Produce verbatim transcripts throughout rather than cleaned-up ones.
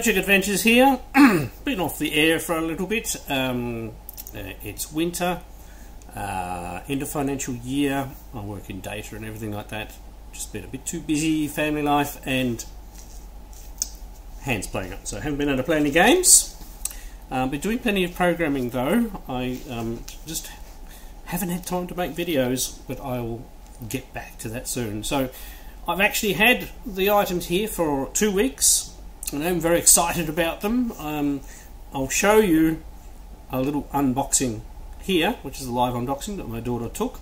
Magic Adventures here. Been off the air for a little bit. Um, uh, it's winter, uh, end of financial year. I work in data and everything like that. Just been a bit too busy, family life, and hands playing up. So I haven't been able to play any games. Um, been doing plenty of programming though. I um, just haven't had time to make videos, but I will get back to that soon. So I've actually had the items here for two weeks. And I'm very excited about them. Um, I'll show you a little unboxing here, which is a live unboxing that my daughter took.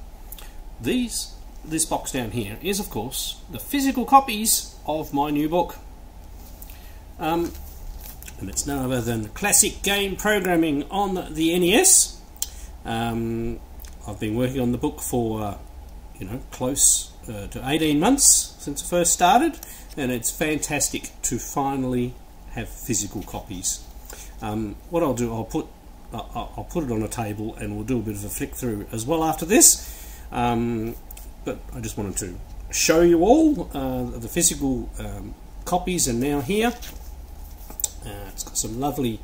These, this box down here is, of course, the physical copies of my new book. Um, and it's none other than Classic Game Programming on the N E S. Um, I've been working on the book for, uh, you know, close Uh, to eighteen months since I first started, and it's fantastic to finally have physical copies. Um, what I'll do, I'll put uh, I'll put it on a table, and we'll do a bit of a flick through as well after this. Um, but I just wanted to show you all uh, the physical um, copies, and now here uh, it's got some lovely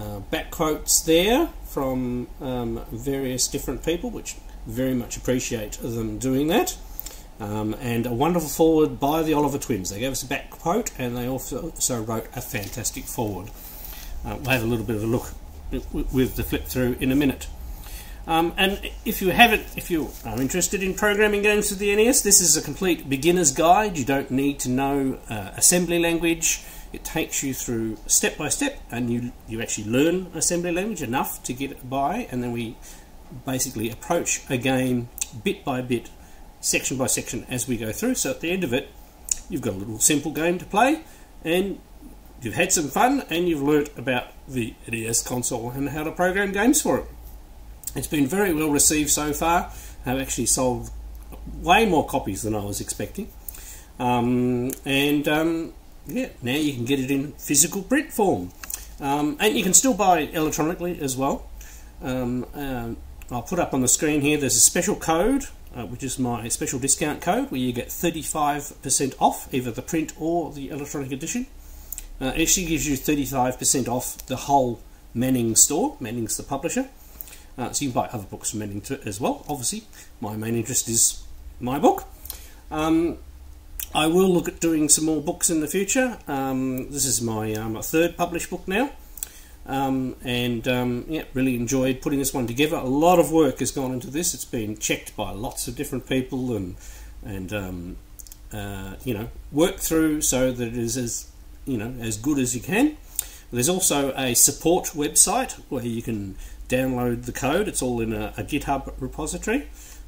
uh, back quotes there from um, various different people, which very much appreciate them doing that. Um, and a wonderful foreword by the Oliver Twins. They gave us a back quote, and they also, also wrote a fantastic foreword. Uh, we'll have a little bit of a look with the flip through in a minute. Um, and if you haven't, if you are interested in programming games with the N E S, this is a complete beginner's guide. You don't need to know uh, assembly language. It takes you through step by step, and you you actually learn assembly language enough to get by, and then we basically approach a game bit by bit, section by section as we go through. So at the end of it, you've got a little simple game to play, and you've had some fun, and you've learnt about the N E S console and how to program games for it. It's been very well received so far. I've actually sold way more copies than I was expecting. Um, and um, yeah, now you can get it in physical print form. Um, and you can still buy it electronically as well. Um, um, I'll put up on the screen here, there's a special code, Uh, which is my special discount code, where you get thirty-five percent off either the print or the electronic edition. Uh, it actually gives you thirty-five percent off the whole Manning store. Manning's the publisher. Uh, so you can buy other books from Manning too, as well. Obviously, my main interest is my book. Um, I will look at doing some more books in the future. Um, this is my um, third published book now. Um, and um, yeah, really enjoyed putting this one together. A lot of work has gone into this. It's been checked by lots of different people, and and um, uh, you know, worked through so that it is as you know as good as you can. There's also a support website where you can download the code. It's all in a, a GitHub repository,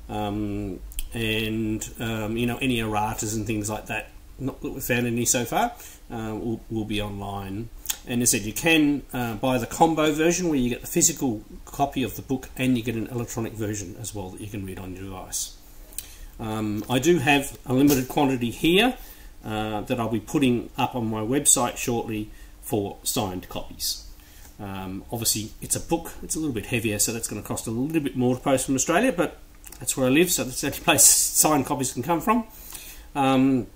um, and um, you know, any erratas and things like that. Not that we've found any so far. Uh, will, will be online. And as I said, you can uh, buy the combo version, where you get the physical copy of the book and you get an electronic version as well that you can read on your device. Um, I do have a limited quantity here uh, that I'll be putting up on my website shortly for signed copies. Um, obviously, it's a book, it's a little bit heavier, so that's going to cost a little bit more to post from Australia, but that's where I live, so that's the only place signed copies can come from. Um,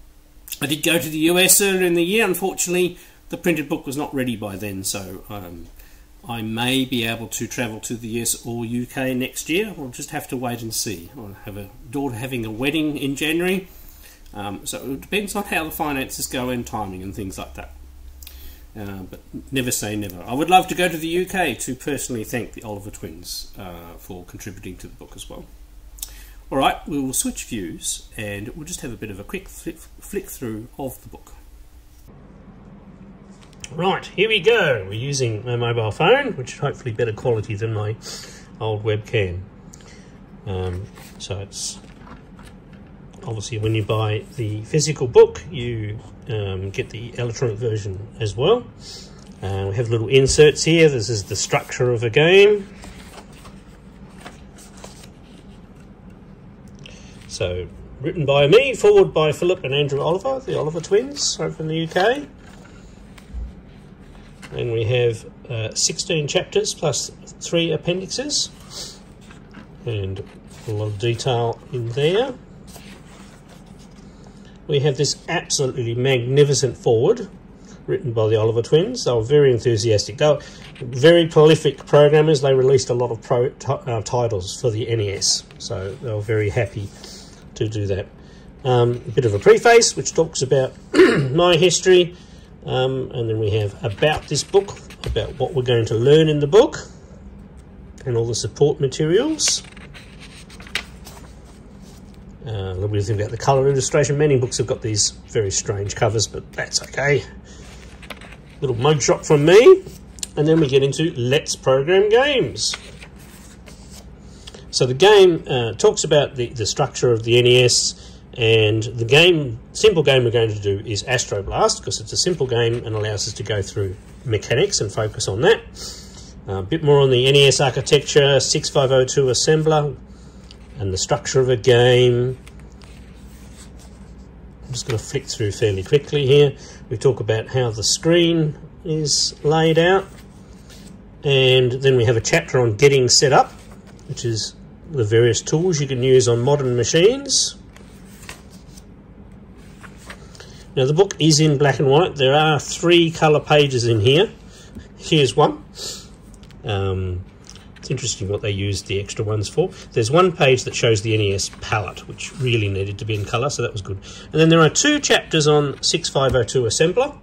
I did go to the U S earlier in the year. Unfortunately, the printed book was not ready by then, so um, I may be able to travel to the U S or U K next year. We'll just have to wait and see. I have a daughter having a wedding in January, um, so it depends on how the finances go and timing and things like that. Uh, but never say never. I would love to go to the U K to personally thank the Oliver Twins uh, for contributing to the book as well. All right, we will switch views, and we'll just have a bit of a quick flick, flick through of the book. Right, here we go. We're using my mobile phone, which is hopefully better quality than my old webcam. Um, so it's obviously, when you buy the physical book, you um, get the electronic version as well. Uh, we have little inserts here. This is the structure of a game. So written by me, forward by Philip and Andrew Oliver, the Oliver Twins over in the U K. And we have uh, sixteen chapters plus three appendixes, and a lot of detail in there. We have this absolutely magnificent foreword written by the Oliver Twins. They were very enthusiastic. They were very prolific programmers. They released a lot of pro uh, titles for the N E S, so they were very happy to do that. Um, a bit of a preface, which talks about my history, um, and then we have about this book, about what we're going to learn in the book, and all the support materials. Uh, a little bit of thing about the colour illustration. Many books have got these very strange covers, but that's okay. Little mug shot from me. And then we get into Let's Program Games. So the game uh, talks about the, the structure of the N E S, and the game, simple game we're going to do is Astro Blast, because it's a simple game and allows us to go through mechanics and focus on that. Uh, a bit more on the N E S architecture, sixty-five oh two assembler, and the structure of a game. I'm just going to flick through fairly quickly here. We talk about how the screen is laid out, and then we have a chapter on getting set up, which is the various tools you can use on modern machines. Now the book is in black and white. There are three colour pages in here. Here's one. Um, It's interesting what they used the extra ones for. There's one page that shows the N E S palette, which really needed to be in colour, so that was good. And then there are two chapters on sixty-five oh two assembler.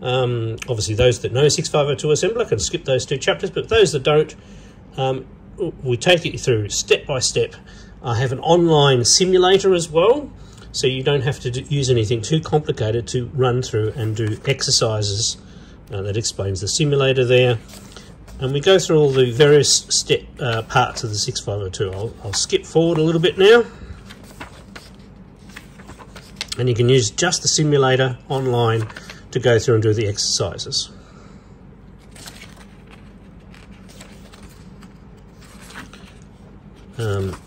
Um, obviously, those that know sixty-five oh two assembler can skip those two chapters, but those that don't, um, we take you through step by step. I have an online simulator as well, so you don't have to do, use anything too complicated to run through and do exercises. Uh, that explains the simulator there. And we go through all the various step uh, parts of the sixty-five oh two. I'll, I'll skip forward a little bit now. And you can use just the simulator online to go through and do the exercises. Um,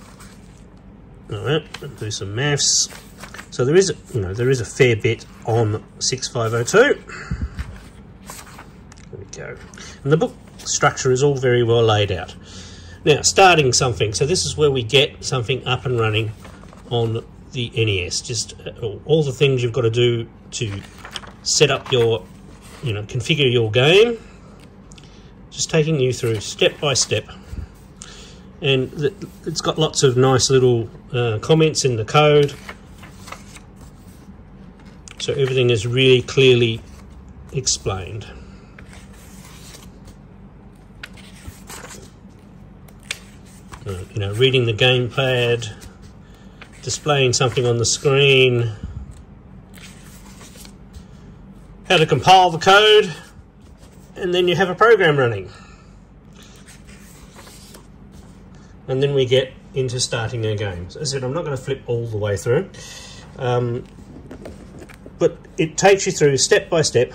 all right, do some maths. So there is, you know, there is a fair bit on sixty-five oh two. There we go. And the book structure is all very well laid out. Now, starting something. So this is where we get something up and running on the N E S. Just all the things you've got to do to set up your, you know, configure your game. Just taking you through step by step. And it's got lots of nice little uh, comments in the code. So everything is really clearly explained. Uh, you know, reading the gamepad, displaying something on the screen, how to compile the code, and then you have a program running. And then we get into starting our games. As I said, I'm not going to flip all the way through, um, but it takes you through step by step.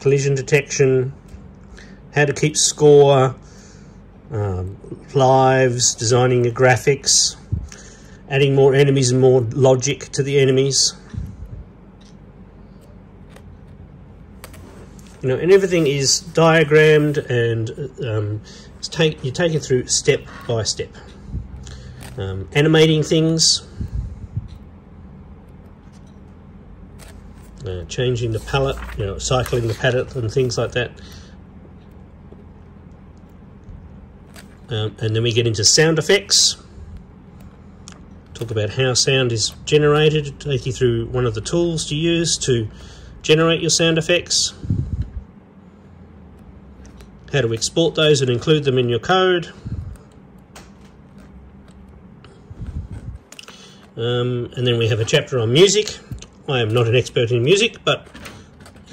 Collision detection, how to keep score, um, lives, designing your graphics, adding more enemies and more logic to the enemies. You know, and everything is diagrammed, and um, it's take, you take it through step by step. Um, animating things, Uh, changing the palette, you know, cycling the palette and things like that. Um, and then we get into sound effects. Talk about how sound is generated. Take you through one of the tools to use to generate your sound effects. How to export those and include them in your code. Um, and then we have a chapter on music. I am not an expert in music, but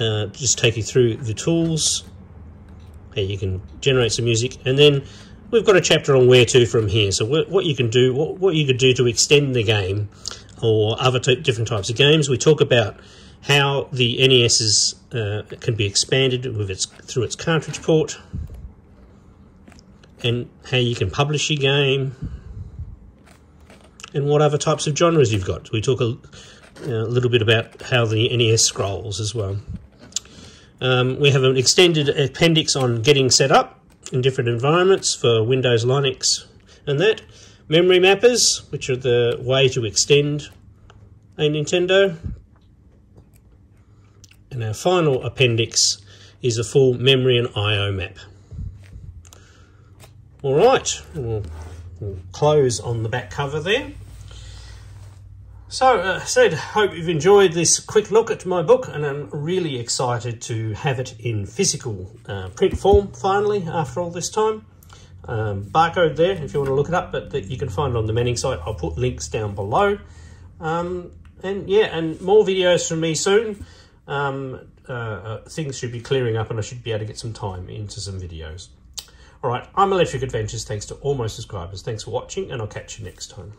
uh, just take you through the tools. Hey, you can generate some music, and then we've got a chapter on where to from here. So wh what you can do, what, what you could do to extend the game, or other different types of games. We talk about how the N E S's uh, can be expanded with its through its cartridge port, and how you can publish your game, and what other types of genres you've got. We talk a Uh, a little bit about how the N E S scrolls as well. Um, we have an extended appendix on getting set up in different environments for Windows, Linux and that. Memory mappers, which are the way to extend a Nintendo. And our final appendix is a full memory and I O map. All right, we'll, we'll close on the back cover there. So, uh, said, hope you've enjoyed this quick look at my book, and I'm really excited to have it in physical uh, print form finally after all this time. Um, barcode there if you want to look it up, but that you can find it on the Manning site. I'll put links down below. Um, and yeah, and more videos from me soon. Um, uh, uh, things should be clearing up and I should be able to get some time into some videos. All right, I'm Electric Adventures. Thanks to all my subscribers. Thanks for watching, and I'll catch you next time.